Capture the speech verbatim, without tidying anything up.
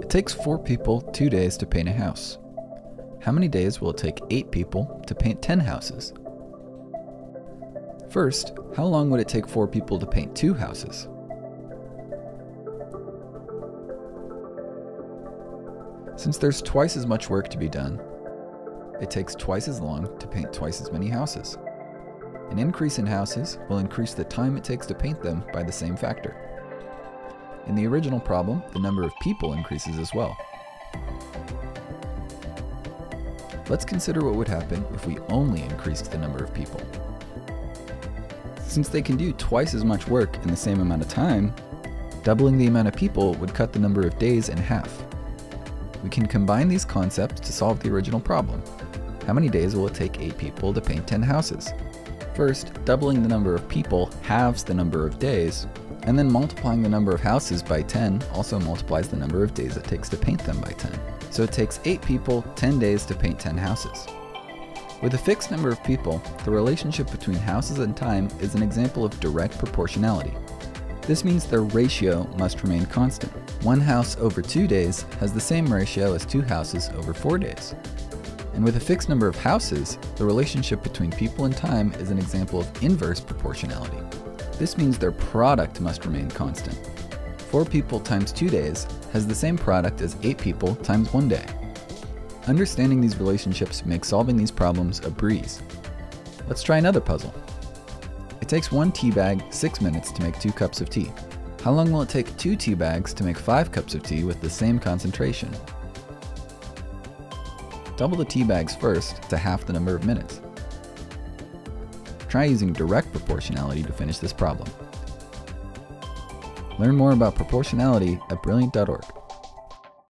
It takes four people two days to paint a house. How many days will it take eight people to paint ten houses? First, how long would it take four people to paint two houses? Since there's twice as much work to be done, it takes twice as long to paint twice as many houses. An increase in houses will increase the time it takes to paint them by the same factor. In the original problem, the number of people increases as well. Let's consider what would happen if we only increased the number of people. Since they can do twice as much work in the same amount of time, doubling the amount of people would cut the number of days in half. We can combine these concepts to solve the original problem. How many days will it take eight people to paint ten houses? First, doubling the number of people halves the number of days, and then multiplying the number of houses by ten also multiplies the number of days it takes to paint them by ten. So it takes eight people ten days to paint ten houses. With a fixed number of people, the relationship between houses and time is an example of direct proportionality. This means their ratio must remain constant. One house over two days has the same ratio as two houses over four days. And with a fixed number of houses, the relationship between people and time is an example of inverse proportionality. This means their product must remain constant. Four people times two days has the same product as eight people times one day. Understanding these relationships makes solving these problems a breeze. Let's try another puzzle. It takes one tea bag six minutes to make two cups of tea. How long will it take two tea bags to make five cups of tea with the same concentration? Double the tea bags first to half the number of minutes. Try using direct proportionality to finish this problem. Learn more about proportionality at Brilliant dot org.